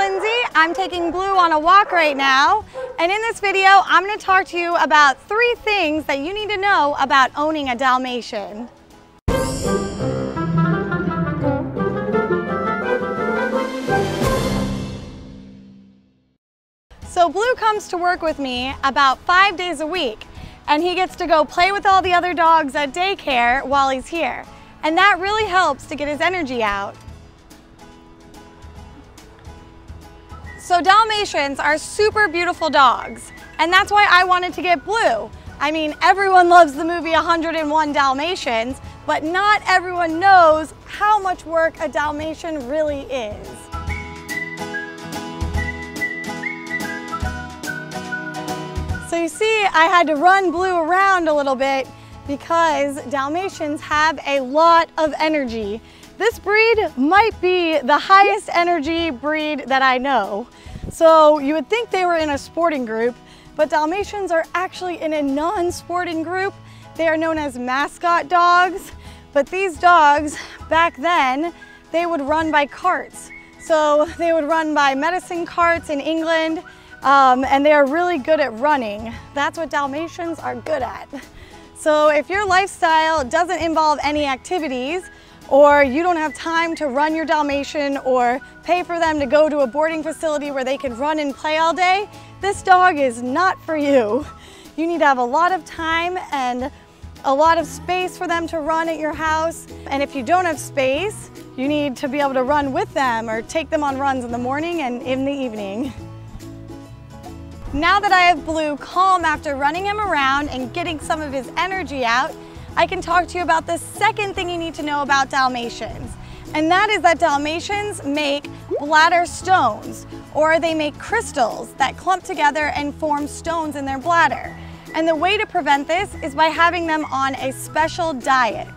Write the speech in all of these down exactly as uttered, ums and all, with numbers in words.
Lindsay. I'm taking Blue on a walk right now, and in this video I'm going to talk to you about three things that you need to know about owning a Dalmatian. So Blue comes to work with me about five days a week, and he gets to go play with all the other dogs at daycare while he's here, and that really helps to get his energy out. So Dalmatians are super beautiful dogs, and that's why I wanted to get Blue. I mean, everyone loves the movie one hundred and one Dalmatians, but not everyone knows how much work a Dalmatian really is. So you see, I had to run Blue around a little bit because Dalmatians have a lot of energy. This breed might be the highest energy breed that I know. So you would think they were in a sporting group, but Dalmatians are actually in a non-sporting group. They are known as mascot dogs, but these dogs back then, they would run by carts. So they would run by medicine carts in England. Um, and they are really good at running. That's what Dalmatians are good at. So if your lifestyle doesn't involve any activities, or you don't have time to run your Dalmatian or pay for them to go to a boarding facility where they can run and play all day, this dog is not for you. You need to have a lot of time and a lot of space for them to run at your house. And if you don't have space, you need to be able to run with them or take them on runs in the morning and in the evening. Now that I have Blue calm after running him around and getting some of his energy out, I can talk to you about the second thing you need to know about Dalmatians. And that is that Dalmatians make bladder stones, or they make crystals that clump together and form stones in their bladder. And the way to prevent this is by having them on a special diet.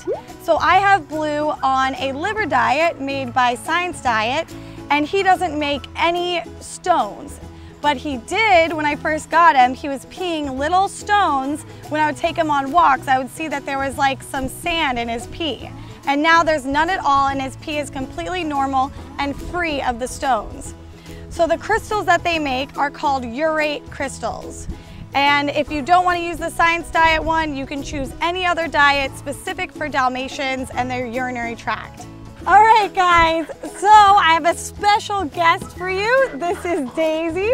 So I have Blue on a liver diet made by Science Diet, and he doesn't make any stones. But he did, when I first got him, he was peeing little stones. When I would take him on walks, I would see that there was like some sand in his pee. And now there's none at all, and his pee is completely normal and free of the stones. So the crystals that they make are called urate crystals. And if you don't want to use the Science Diet one, you can choose any other diet specific for Dalmatians and their urinary tract. All right, guys, so I have a special guest for you. This is Daisy,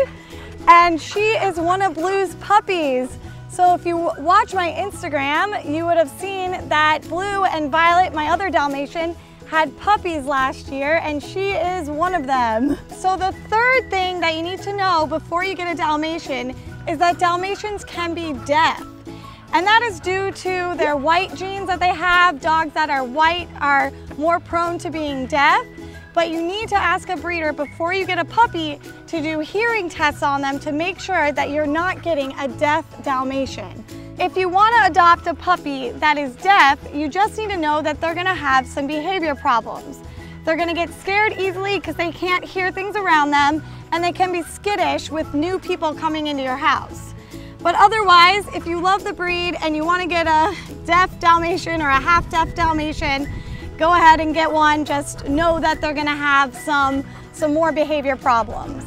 and she is one of Blue's puppies. So if you watch my Instagram, you would have seen that Blue and Violet, my other Dalmatian, had puppies last year, and she is one of them. So the third thing that you need to know before you get a Dalmatian is that Dalmatians can be deaf. And that is due to their white genes that they have. Dogs that are white are more prone to being deaf, but you need to ask a breeder before you get a puppy to do hearing tests on them to make sure that you're not getting a deaf Dalmatian. If you want to adopt a puppy that is deaf, you just need to know that they're going to have some behavior problems. They're going to get scared easily because they can't hear things around them, and they can be skittish with new people coming into your house. But otherwise, if you love the breed and you want to get a deaf Dalmatian or a half-deaf Dalmatian, go ahead and get one. Just know that they're going to have some, some more behavior problems.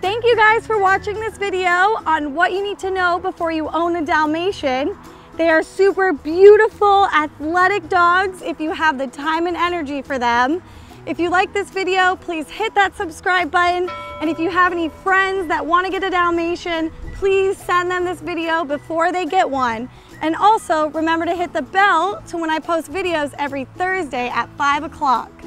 Thank you guys for watching this video on what you need to know before you own a Dalmatian. They are super beautiful, athletic dogs if you have the time and energy for them. If you like this video, please hit that subscribe button. And if you have any friends that want to get a Dalmatian, please send them this video before they get one. And also remember to hit the bell to when I post videos every Thursday at five o'clock.